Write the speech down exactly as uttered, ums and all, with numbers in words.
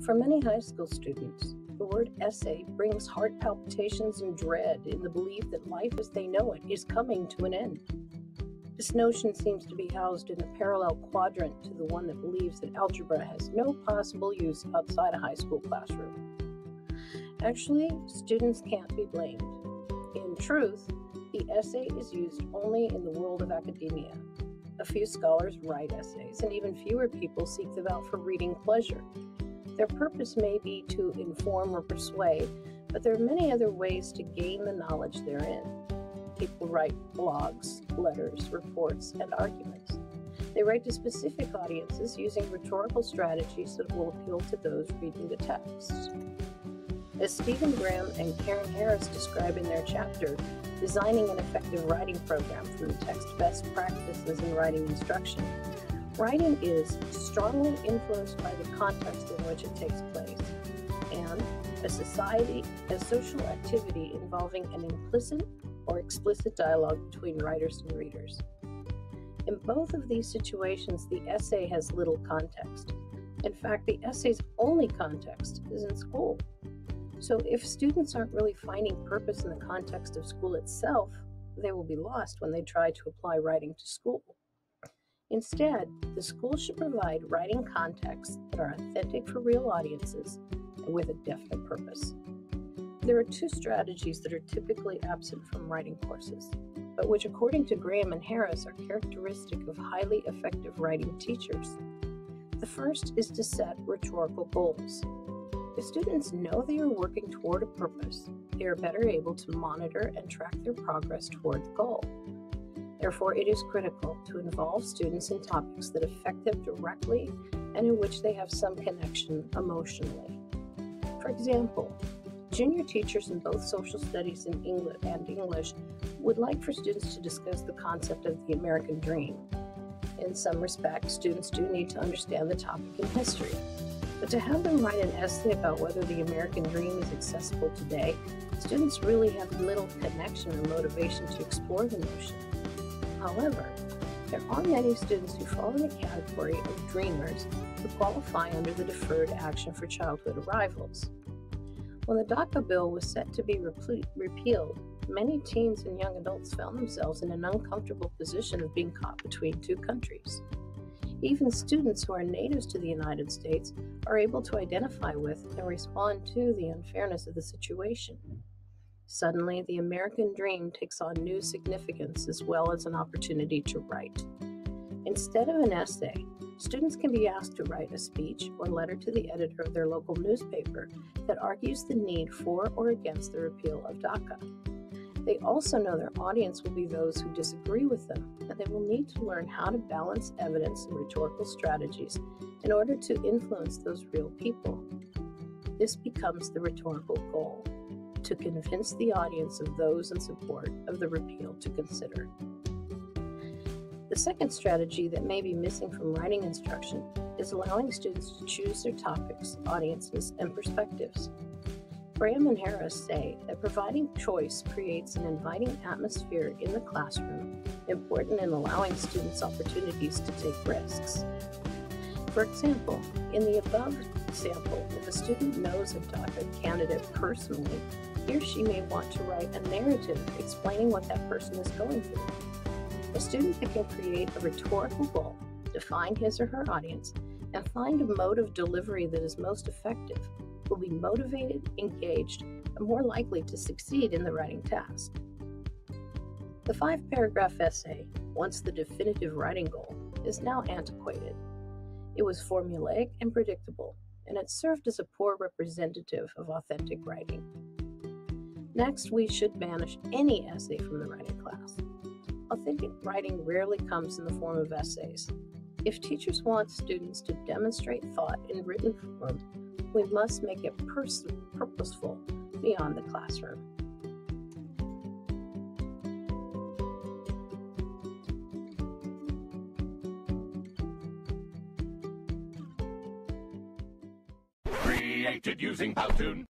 For many high school students, the word essay brings heart palpitations and dread in the belief that life as they know it is coming to an end. This notion seems to be housed in a parallel quadrant to the one that believes that algebra has no possible use outside a high school classroom. Actually, students can't be blamed. In truth, the essay is used only in the world of academia. A few scholars write essays, and even fewer people seek them out for reading pleasure. Their purpose may be to inform or persuade, but there are many other ways to gain the knowledge therein. People write blogs, letters, reports, and arguments. They write to specific audiences using rhetorical strategies that will appeal to those reading the text. As Stephen Graham and Karen Harris describe in their chapter, Designing an Effective Writing Program Through Text Best Practices in Writing Instruction, writing is strongly influenced by the context in which it takes place, and a society, a social activity involving an implicit or explicit dialogue between writers and readers. In both of these situations, the essay has little context. In fact, the essay's only context is in school. So if students aren't really finding purpose in the context of school itself, they will be lost when they try to apply writing to school. Instead, the school should provide writing contexts that are authentic for real audiences and with a definite purpose. There are two strategies that are typically absent from writing courses, but which, according to Graham and Harris, are characteristic of highly effective writing teachers. The first is to set rhetorical goals. If students know they are working toward a purpose, they are better able to monitor and track their progress toward the goal. Therefore, it is critical to involve students in topics that affect them directly and in which they have some connection emotionally. For example, junior teachers in both social studies and English would like for students to discuss the concept of the American dream. In some respects, students do need to understand the topic in history. But to have them write an essay about whether the American dream is accessible today, students really have little connection or motivation to explore the notion. However, there are many students who fall in the category of dreamers who qualify under the Deferred Action for Childhood Arrivals. When the DACA bill was set to be repealed, many teens and young adults found themselves in an uncomfortable position of being caught between two countries. Even students who are natives to the United States are able to identify with and respond to the unfairness of the situation. Suddenly, the American dream takes on new significance as well as an opportunity to write. Instead of an essay, students can be asked to write a speech or letter to the editor of their local newspaper that argues the need for or against the repeal of DACA. They also know their audience will be those who disagree with them, and they will need to learn how to balance evidence and rhetorical strategies in order to influence those real people. This becomes the rhetorical goal, to convince the audience of those in support of the repeal to consider. The second strategy that may be missing from writing instruction is allowing students to choose their topics, audiences, and perspectives. Graham and Harris say that providing choice creates an inviting atmosphere in the classroom, important in allowing students opportunities to take risks. For example, in the above example, if a student knows a DACA candidate personally, he or she may want to write a narrative explaining what that person is going through. A student that can create a rhetorical goal, define his or her audience, and find a mode of delivery that is most effective will be motivated, engaged, and more likely to succeed in the writing task. The five-paragraph essay, once the definitive writing goal, is now antiquated. It was formulaic and predictable, and it served as a poor representative of authentic writing. Next, we should banish any essay from the writing class. Authentic writing rarely comes in the form of essays. If teachers want students to demonstrate thought in written form, we must make it pers- purposeful beyond the classroom. Created using Powtoon.